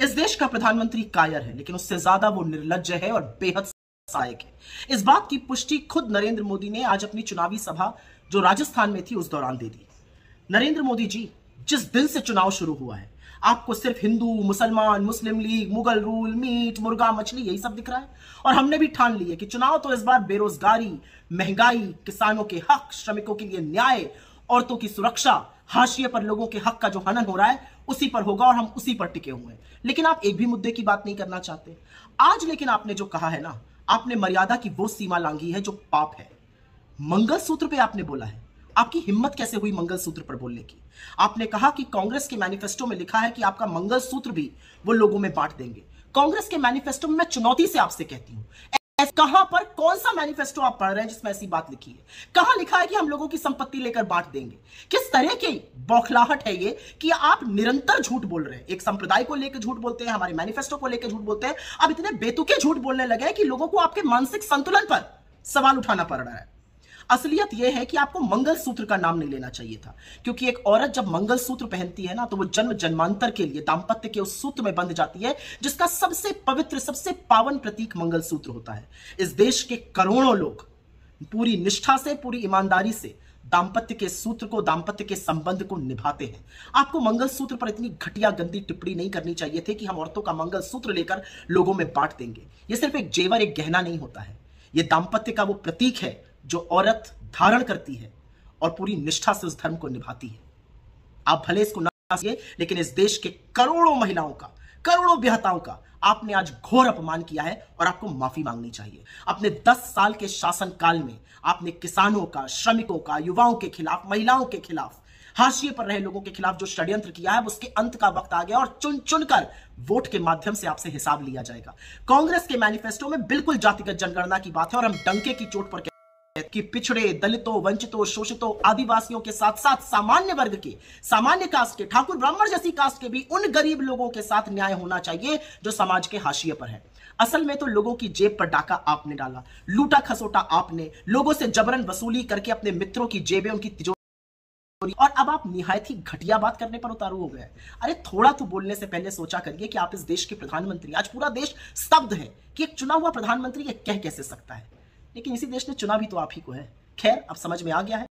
इस देश का प्रधानमंत्री कायर है, लेकिन उससे ज्यादा वो निर्लज्ज है और बेहद सहायक है। इस बात की पुष्टि खुद नरेंद्र मोदी ने आज अपनी चुनावी सभा जो राजस्थान में थी उस दौरान दे दी। नरेंद्र मोदी जी, जिस दिन से चुनाव शुरू हुआ है आपको सिर्फ हिंदू, मुसलमान, मुस्लिम लीग, मुगल रूल, मीट, मुर्गा, मछली, यही सब दिख रहा है। और हमने भी ठान लिया कि चुनाव तो इस बार बेरोजगारी, महंगाई, किसानों के हक, श्रमिकों के लिए न्याय, औरतों की सुरक्षा, हाशिए पर लोगों के हक का जो हनन हो रहा है उसी पर होगा और हम उसी पर टिके हुए हैं। लेकिन आप एक भी मुद्दे की बात नहीं करना चाहते आज। लेकिन आपने जो कहा है ना, आपने मर्यादा की वो सीमा लांघी है जो पाप है। मंगलसूत्र पे आपने बोला है, आपकी हिम्मत कैसे हुई मंगलसूत्र पर बोलने की? आपने कहा कि कांग्रेस के मैनिफेस्टो में लिखा है कि आपका मंगलसूत्र भी वो लोगों में बांट देंगे। कांग्रेस के मैनिफेस्टो में मैं चुनौती से आपसे कहती हूं, कहां पर कौन सा मैनिफेस्टो आप पढ़ रहे हैं जिसमें ऐसी बात लिखी है? कहां लिखा है कि हम लोगों की संपत्ति लेकर बांट देंगे? किस तरह की बौखलाहट है ये कि आप निरंतर झूठ बोल रहे हैं। एक संप्रदाय को लेकर झूठ बोलते हैं, हमारे मैनिफेस्टो को लेकर झूठ बोलते हैं, अब इतने बेतुके झूठ बोलने लगे हैं कि लोगों को आपके मानसिक संतुलन पर सवाल उठाना पड़ रहा है। असलियत यह है कि आपको मंगलसूत्र का नाम नहीं लेना चाहिए था, क्योंकि एक औरत जब मंगलसूत्र पहनती है ना तो वो जन्म जन्मांतर के लिए दांपत्य के उस सूत्र में बंध जाती है जिसका सबसे पवित्र, सबसे पावन प्रतीक मंगलसूत्र होता है। इस देश के करोड़ों लोग पूरी निष्ठा से, पूरी ईमानदारी से दांपत्य के सूत्र को, दांपत्य के संबंध को निभाते हैं। आपको मंगलसूत्र पर इतनी घटिया गंदी टिप्पणी नहीं करनी चाहिए थी कि हम औरतों का मंगलसूत्र लेकर लोगों में बांट देंगे। यह सिर्फ एक जेवर, एक गहना नहीं होता है, यह दांपत्य का वो प्रतीक है जो औरत धारण करती है और पूरी निष्ठा से उस धर्म को निभाती है। आप भले इसको ना समझिए, लेकिन इस देश के करोड़ों महिलाओं का, करोड़ों विहताओं का आपने आज घोर अपमान किया है और आपको माफी मांगनी चाहिए। अपने 10 साल के शासनकाल में आपने किसानों का, श्रमिकों का, युवाओं के खिलाफ, महिलाओं के खिलाफ, हाशिए पर रहे लोगों के खिलाफ जो षड्यंत्र किया है उसके अंत का वक्त आ गया और चुन चुनकर वोट के माध्यम से आपसे हिसाब लिया जाएगा। कांग्रेस के मैनिफेस्टो में बिल्कुल जातिगत जनगणना की बात है और हम डंके की चोट पर कि पिछड़े, दलितों, वंचितों, शोषितों, आदिवासियों के साथ साथ सामान्य वर्ग के, सामान्य कास्ट के, ठाकुर ब्राह्मण जैसी कास्ट के भी उन गरीब लोगों के साथ न्याय होना चाहिए जो समाज के हाशिए पर है। असल में तो लोगों की जेब पर डाका आपने डाला, लूटा खसोटा आपने, लोगों से जबरन वसूली करके अपने मित्रों की जेबें, उनकी तिजोरी, और अब आप निहायत ही घटिया बात करने पर उतारू हो गए। अरे थोड़ा तो बोलने से पहले सोचा करिए कि आप इस देश के प्रधानमंत्री, आज पूरा देश स्तब्ध है कि एक चुना हुआ प्रधानमंत्री यह कह कैसे सकता है, लेकिन इसी देश ने चुना भी तो आप ही को है। खैर, अब समझ में आ गया है,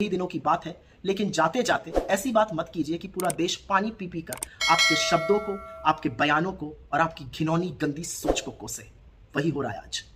कई दिनों की बात है, लेकिन जाते जाते ऐसी बात मत कीजिए कि पूरा देश पानी पी पी कर आपके शब्दों को, आपके बयानों को और आपकी घिनौनी गंदी सोच को कोसे। वही हो रहा है आज।